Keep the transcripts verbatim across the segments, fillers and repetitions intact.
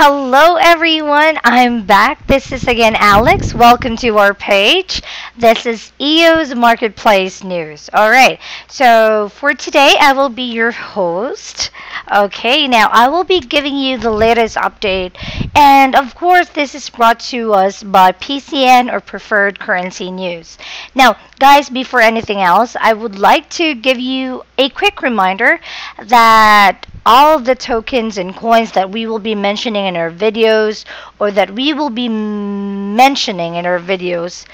Hello everyone, I'm back. This is again Alex. Welcome to our page. This is E O S Marketplace News. Alright, so for today I will be your host. Okay, now I will be giving you the latest update, and of course this is brought to us by P C N or Preferred Currency News. Now guys, before anything else, I would like to give you a quick reminder that all of the tokens and coins that we will be mentioning in our videos or that we will be mentioning in our videos,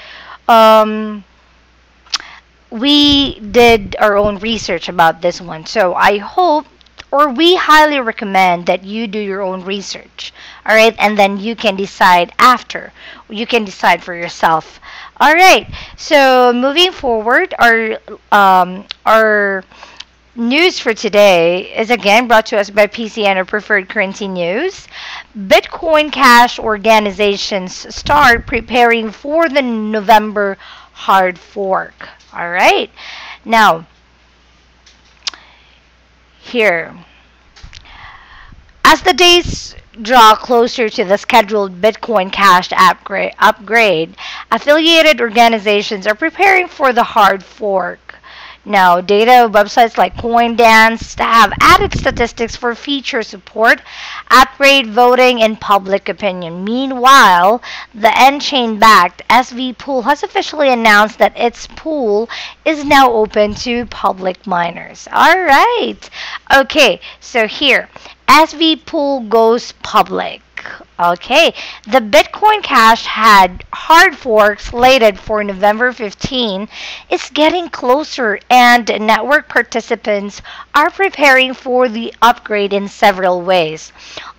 um, we did our own research about this one. So I hope, or we highly recommend that you do your own research. All right, and then you can decide after. You can decide for yourself. All right, so moving forward, our um, our news for today is again brought to us by P C N or Preferred Currency News. Bitcoin Cash organizations start preparing for the November hard fork. All right. Now, here, as the days draw closer to the scheduled Bitcoin Cash upgrade, upgrade, affiliated organizations are preparing for the hard fork. Now, data websites like CoinDance have added statistics for feature support, upgrade voting, and public opinion. Meanwhile, the NChain-backed S V Pool has officially announced that its pool is now open to public miners. All right. Okay, so here, S V Pool goes public. Okay, the Bitcoin Cash had hard fork slated for November fifteenth is getting closer, and network participants are preparing for the upgrade in several ways.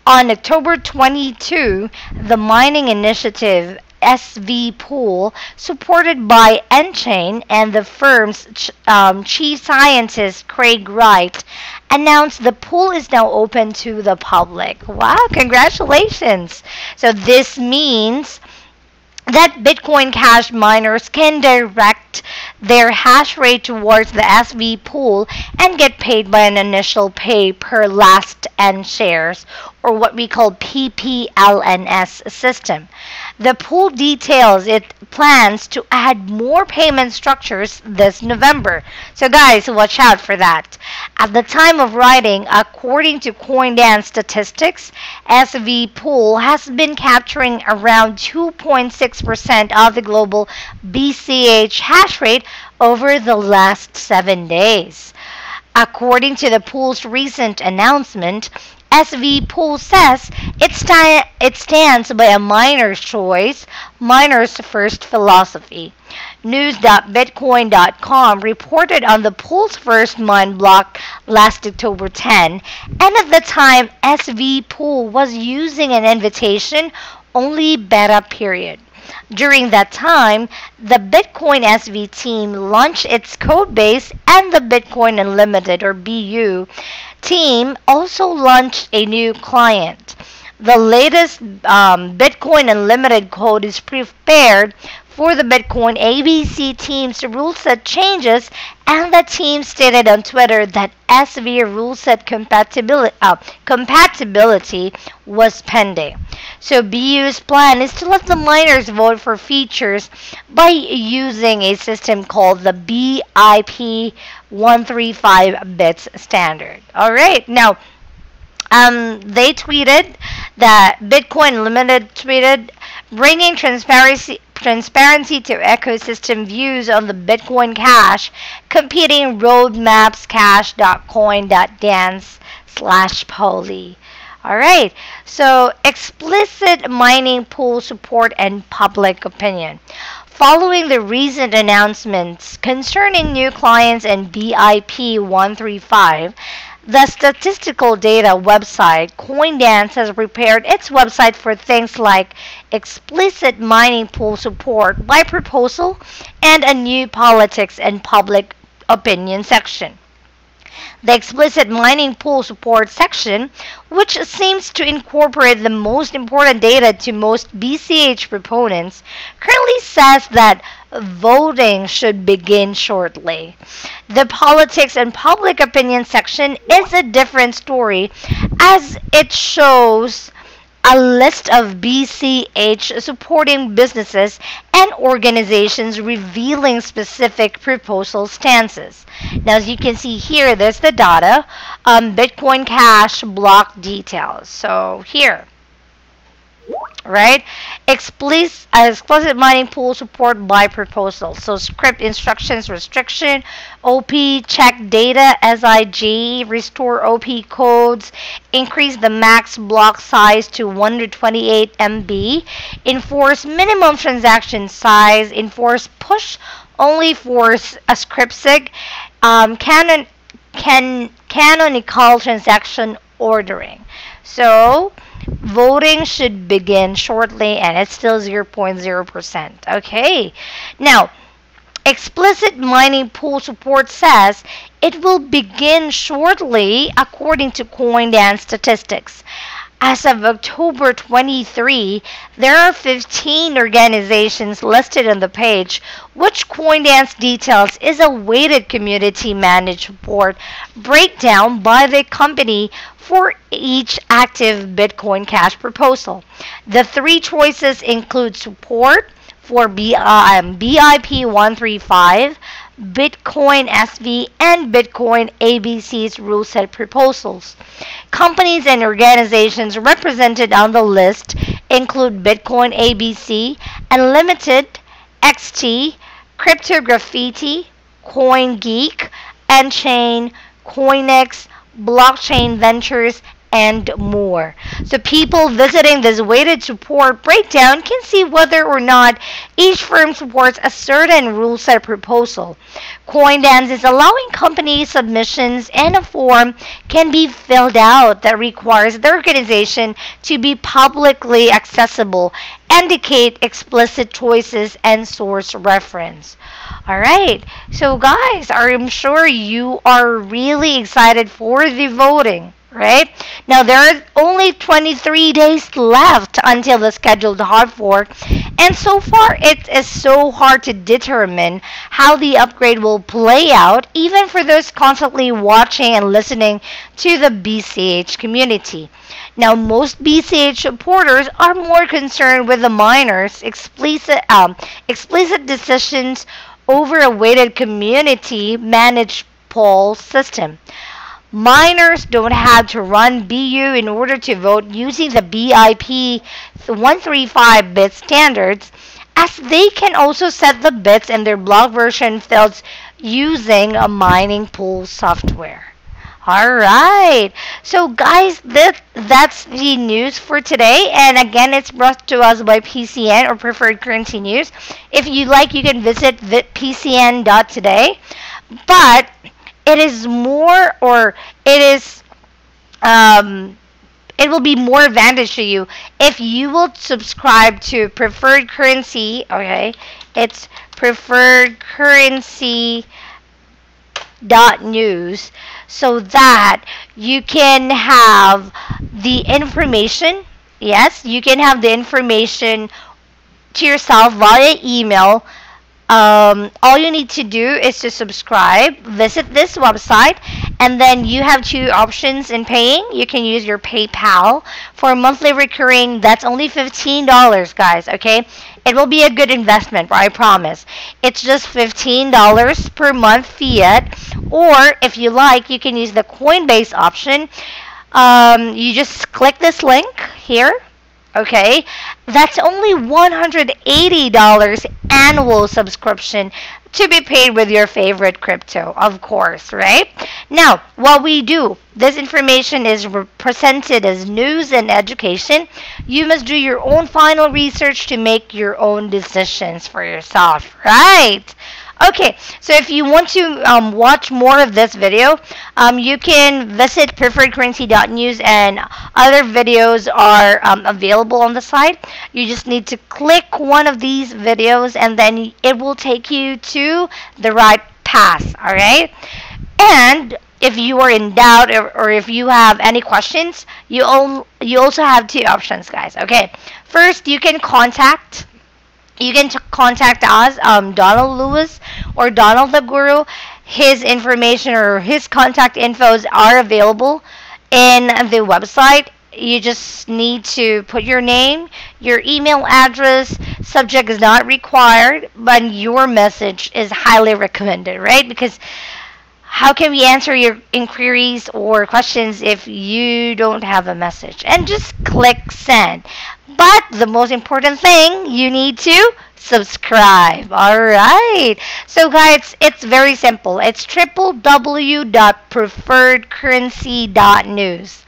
On October twenty-second, the mining initiative S V Pool, supported by NChain and the firm's ch um, chief scientist Craig Wright, announced the pool is now open to the public. Wow, congratulations. So this means that Bitcoin Cash miners can direct their hash rate towards the S V Pool and get paid by an initial pay per last N shares, or what we call P P L N S system. The pool details it plans to add more payment structures this November. So guys, watch out for that. At the time of writing, according to CoinDance statistics, S V Pool has been capturing around two point six percent of the global B C H hash rate over the last seven days. According to the pool's recent announcement, S V Pool says it, st it stands by a miner's choice, miner's first philosophy. news dot bitcoin dot com reported on the pool's first mine block last October tenth, and at the time, S V Pool was using an invitation-only beta period. During that time, the Bitcoin S V team launched its code base, and the Bitcoin Unlimited or B U team also launched a new client. The latest um, Bitcoin Unlimited code is prepared for the Bitcoin A B C team's rule set changes, and the team stated on Twitter that S V rule set compatibility, uh, compatibility was pending. So B U's plan is to let the miners vote for features by using a system called the B I P one thirty-five bits standard. All right, now um, they tweeted that Bitcoin Limited tweeted, bringing transparency transparency to ecosystem views on the Bitcoin Cash, competing roadmaps cash dot coin dot dance slash poly. All right, so explicit mining pool support and public opinion. Following the recent announcements concerning new clients and B I P one thirty-five, the statistical data website CoinDance has prepared its website for things like explicit mining pool support by proposal and a new politics and public opinion section. The explicit mining pool support section, which seems to incorporate the most important data to most B C H proponents, currently says that voting should begin shortly. The politics and public opinion section is a different story, as it shows a list of B C H supporting businesses and organizations revealing specific proposal stances. Now, as you can see here, there's the data, um, Bitcoin Cash block details. So here, right, explicit, uh, explicit mining pool support by proposal. So script instructions, restriction, O P, check data, S I G, restore O P codes, increase the max block size to one hundred twenty-eight megabytes, enforce minimum transaction size, enforce push only for a script sig, um, canon, can, canonical transaction ordering. So voting should begin shortly, and it's still zero point zero percent. Okay, now explicit mining pool support says it will begin shortly according to CoinDance statistics. As of October twenty-third, there are fifteen organizations listed on the page, which CoinDance details is a weighted community managed report breakdown by the company for each active Bitcoin Cash proposal. The three choices include support for B I P one thirty-five, Bitcoin S V, and Bitcoin A B C's rule set proposals. Companies and organizations represented on the list include Bitcoin A B C, Unlimited, X T, Crypto Graffiti, CoinGeek, NChain, Coinex, Blockchain Ventures, and more. So people visiting this weighted support breakdown can see whether or not each firm supports a certain rule set proposal. CoinDance is allowing company submissions, and a form can be filled out that requires the organization to be publicly accessible, indicate explicit choices, and source reference. All right, so guys, I'm sure you are really excited for the voting. Right now, there are only twenty-three days left until the scheduled hard fork, and so far it is so hard to determine how the upgrade will play out, even for those constantly watching and listening to the B C H community. Now, most B C H supporters are more concerned with the miners' explicit um, explicit decisions over a weighted community managed poll system. Miners don't have to run B U in order to vote using the B I P one thirty-five bit standards, as they can also set the bits in their block version fields using a mining pool software. All right, so guys, that that's the news for today, and again, it's brought to us by P C N, or Preferred Currency News. If you like, you can visit P C N dot today, but it is more, or it is, um, it will be more advantage to you if you will subscribe to Preferred Currency. Okay, it's Preferred Currency dot News, so that you can have the information. Yes, you can have the information to yourself via email. Um, all you need to do is to subscribe, visit this website, and then you have two options in paying. You can use your PayPal for monthly recurring. That's only fifteen dollars, guys, okay? It will be a good investment, I promise. It's just fifteen dollars per month fiat, or if you like, you can use the Coinbase option. Um, you just click this link here. Okay, that's only one hundred eighty dollars annual subscription to be paid with your favorite crypto, of course, right? Now, what we do, this information is presented as news and education. You must do your own final research to make your own decisions for yourself, right? Okay, so if you want to um, watch more of this video, um, you can visit Preferred Currency dot News, and other videos are um, available on the site. You just need to click one of these videos, and then it will take you to the right path, all right? And if you are in doubt, or, or if you have any questions, you, all, you also have two options, guys, okay? First, you can contact... You can contact us, um, Donald Lewis or Donald the Guru. His information or his contact infos are available in the website. you just need to put your name, your email address, subject is not required, but your message is highly recommended, right? Because how can we answer your inquiries or questions if you don't have a message? And just click send. But the most important thing, you need to subscribe. All right. So guys, it's very simple. It's w w w dot preferred currency dot news.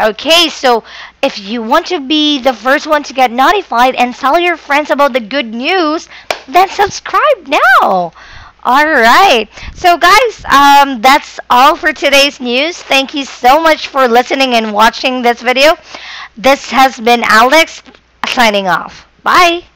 Okay, so if you want to be the first one to get notified and tell your friends about the good news, then subscribe now. All right. So guys, um, that's all for today's news. Thank you so much for listening and watching this video. This has been Alex signing off. Bye.